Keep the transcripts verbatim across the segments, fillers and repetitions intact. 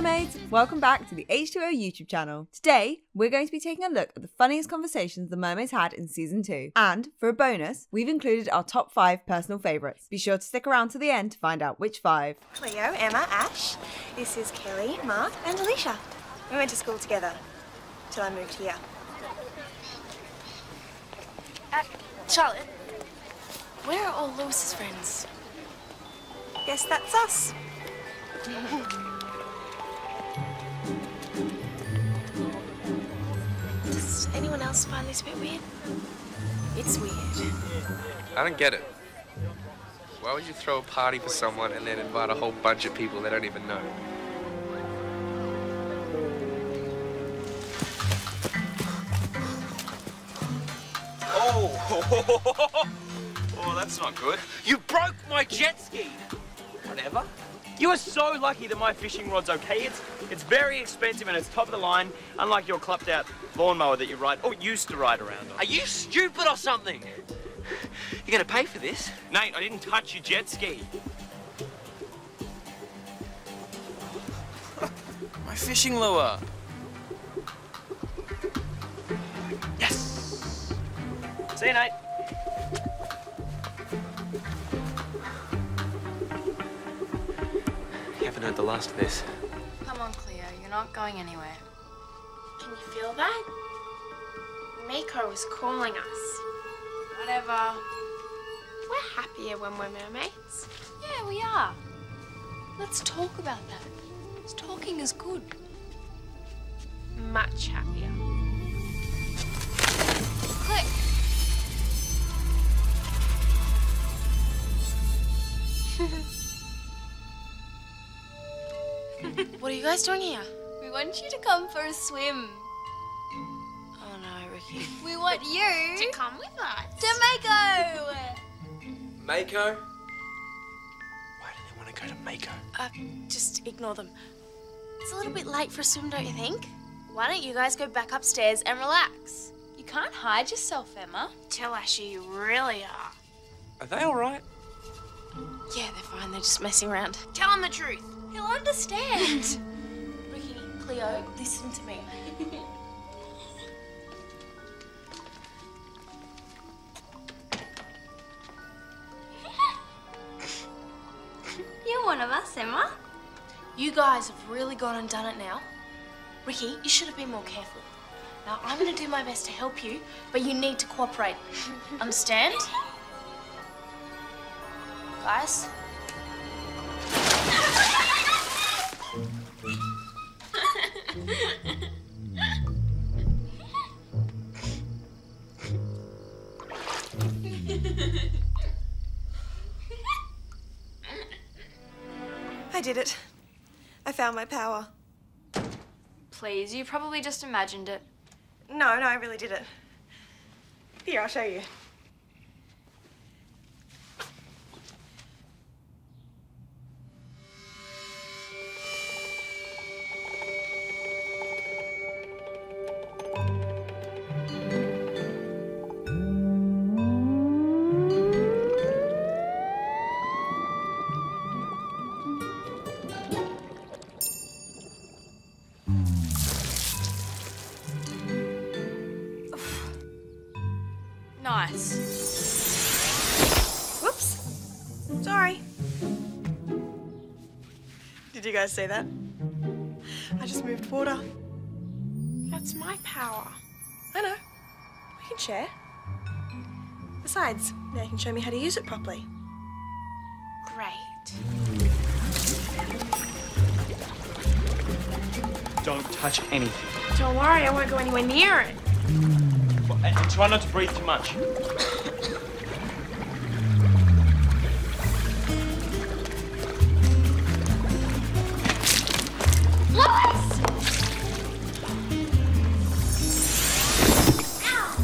mermaids! Welcome back to the H two O YouTube channel. Today, we're going to be taking a look at the funniest conversations the mermaids had in season two. And, for a bonus, we've included our top five personal favourites. Be sure to stick around to the end to find out which five. Cleo, Emma, Ash. This is Kelly, Mark and Alicia. We went to school together, till I moved here. Uh, Charlotte, where are all Lewis's friends? Guess that's us. Does anyone else find this a bit weird? It's weird. I don't get it. Why would you throw a party for someone and then invite a whole bunch of people they don't even know? Oh! Oh, that's not good. You broke my jet ski! Whatever. You are so lucky that my fishing rod's okay. It's it's very expensive and it's top of the line, unlike your clubbed out lawnmower that you ride, or used to ride around on. Are you stupid or something? You're gonna pay for this? Nate, I didn't touch your jet ski. My fishing lure. Yes! See you, Nate. Heard the last of this. Come on, Cleo, you're not going anywhere. Can you feel that? Mako is calling us. Whatever. We're happier when we're mermaids. Yeah, we are. Let's talk about that. Talking is good. Much happier. Click. What are you guys doing here? We want you to come for a swim. Oh no, Rikki. We want you to come with us. To Mako! Mako? Why do they want to go to Mako? Uh, just ignore them. It's a little bit late for a swim, don't you think? Why don't you guys go back upstairs and relax? You can't hide yourself, Emma. Tell Ash who you really are. Are they alright? Yeah, they're fine. They're just messing around. Tell them the truth. He'll understand. Rikki, Cleo, listen to me. You're one of us, Emma. You guys have really gone and done it now. Rikki, you should have been more careful. Now, I'm going to do my best to help you, but you need to cooperate. Understand? Guys? I did it. I found my power. Please, you probably just imagined it. No, no, I really did it. Here, I'll show you. Nice. Whoops. Sorry. Did you guys see that? I just moved water. That's my power. I know. We can share. Besides, now you can show me how to use it properly. Great. Don't touch anything. Don't worry, I won't go anywhere near it. And try not to breathe too much. Lewis! Ow!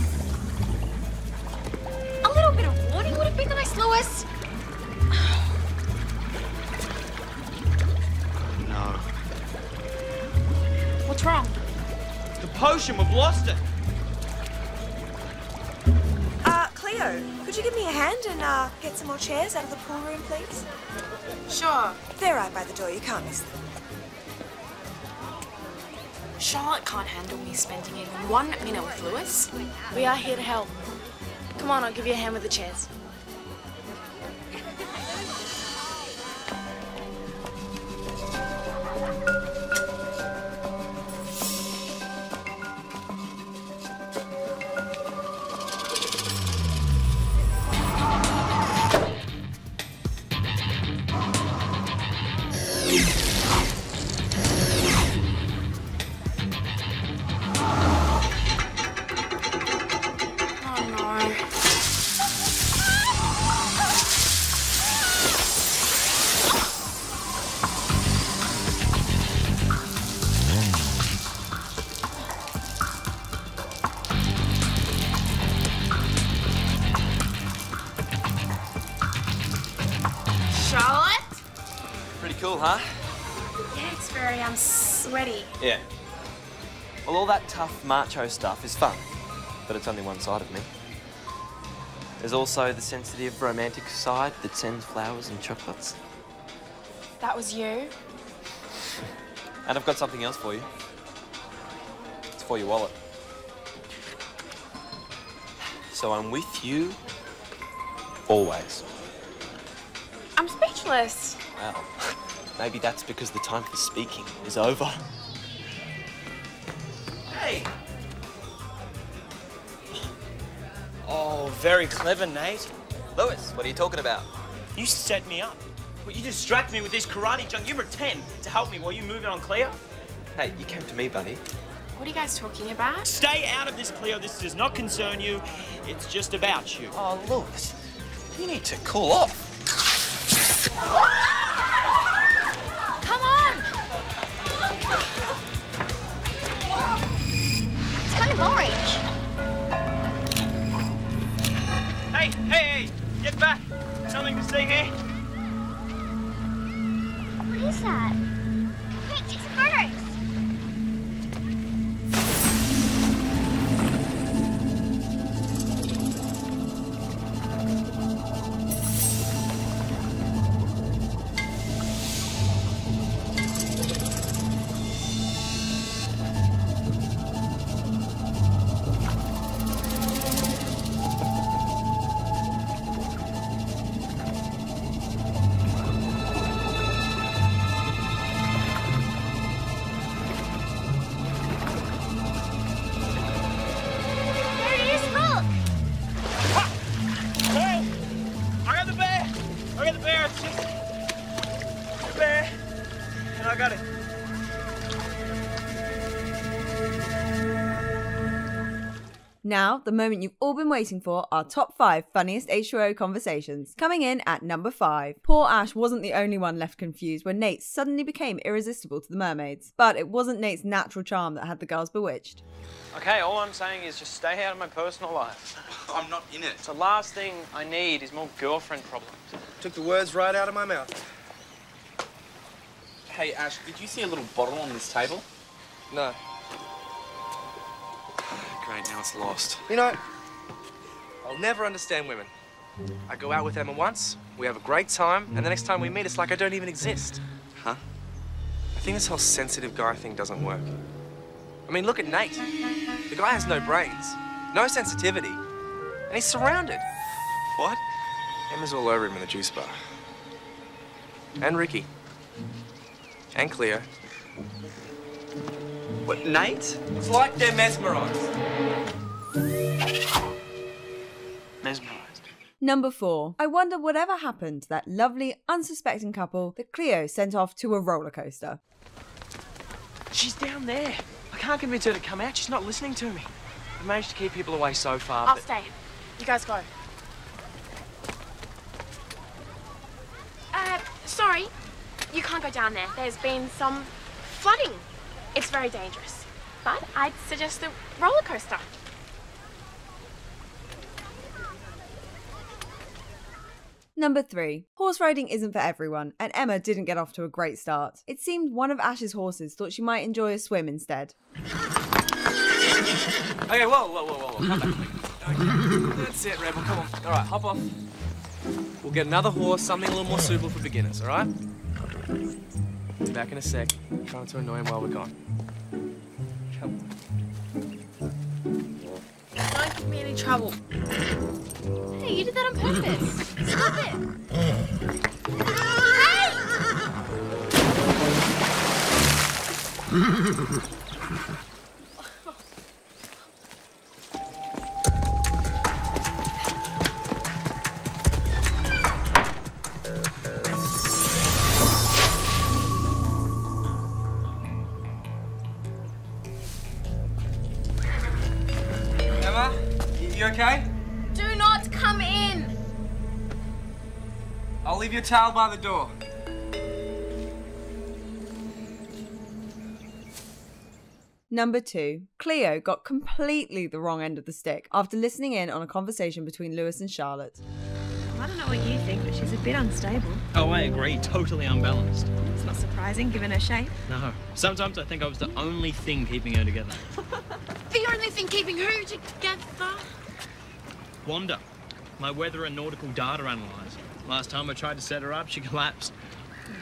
A little bit of warning would have been nice, Lewis. No. What's wrong? The potion, we've lost it. Could you give me a hand and uh, get some more chairs out of the pool room, please? Sure. They're right by the door. You can't miss them. Charlotte can't handle me spending even one minute with Lewis. We are here to help. Come on, I'll give you a hand with the chairs. Huh? Yeah, it's very, um, sweaty. Yeah. Well, all that tough macho stuff is fun, but it's only one side of me. There's also the sensitive romantic side that sends flowers and chocolates. That was you? And I've got something else for you. It's for your wallet. So I'm with you always. I'm speechless. Wow. Maybe that's because the time for speaking is over. Hey! Oh, very clever, Nate. Lewis, what are you talking about? You set me up. Well, you distract me with this karate junk. You pretend to help me while you move it on Cleo. Hey, you came to me, buddy. What are you guys talking about? Stay out of this, Cleo. This does not concern you. It's just about you. Oh, Lewis, you need to cool off. Orange. Hey, hey, hey, get back. Something to see here. What is that? Wait, it's a Now, the moment you've all been waiting for, our top five funniest H two O conversations. Coming in at number five. Poor Ash wasn't the only one left confused when Nate suddenly became irresistible to the mermaids. But it wasn't Nate's natural charm that had the girls bewitched. Okay, all I'm saying is just stay out of my personal life. I'm not in it. The last thing I need is more girlfriend problems. Took the words right out of my mouth. Hey, Ash, did you see a little bottle on this table? No. Great, now it's lost. You know, I'll never understand women. I go out with Emma once, we have a great time, and the next time we meet, it's like I don't even exist. Huh? I think this whole sensitive guy thing doesn't work. I mean, look at Nate. The guy has no brains, no sensitivity, and he's surrounded. What? Emma's all over him in the juice bar. And Rikki. And Cleo. What, Nate? It's like they're mesmerised. Mesmerised. Number four. I wonder whatever happened to that lovely, unsuspecting couple that Cleo sent off to a roller coaster. She's down there. I can't convince her to come out. She's not listening to me. I've managed to keep people away so far. I'll but... stay. You guys go. Uh, sorry. You can't go down there. There's been some flooding. It's very dangerous, but I'd suggest the roller coaster. Number three. Horse riding isn't for everyone, and Emma didn't get off to a great start. It seemed one of Ash's horses thought she might enjoy a swim instead. Okay, whoa, whoa, whoa, whoa, come back. Okay, that's it, Rebel, come on. All right, hop off. We'll get another horse, something a little more suitable for beginners, all right? Back in a sec. Trying to annoy him while we're gone. me trouble. Hey, you did that on purpose. Stop it. Hey! Leave your towel by the door. Number two, Cleo got completely the wrong end of the stick after listening in on a conversation between Lewis and Charlotte. I don't know what you think, but she's a bit unstable. Oh, I agree. Totally unbalanced. It's not surprising, given her shape. No. Sometimes I think I was the only thing keeping her together. The only thing keeping her together? Wanda, my weather and nautical data analyzer. Last time I tried to set her up, she collapsed.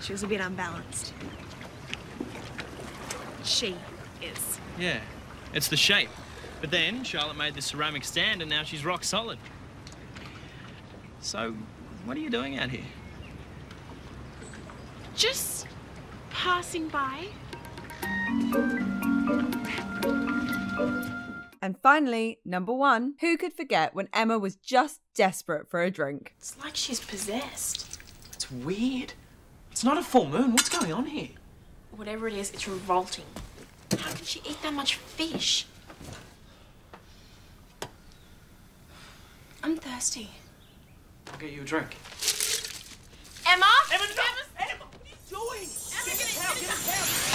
She was a bit unbalanced. She is. Yeah, it's the shape. But then Charlotte made the ceramic stand and now she's rock solid. So, what are you doing out here? Just passing by. And finally, number one, who could forget when Emma was just desperate for a drink? It's like she's possessed. It's weird. It's not a full moon. What's going on here? Whatever it is, it's revolting. How can she eat that much fish? I'm thirsty. I'll get you a drink. Emma? Emma, no! Emma, Emma, what are you doing? Emma, get, get, out, get, out, get out.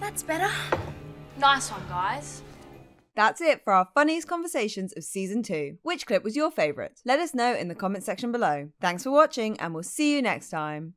That's better. Nice one, guys. That's it for our funniest conversations of season two. Which clip was your favourite? Let us know in the comment section below. Thanks for watching and we'll see you next time.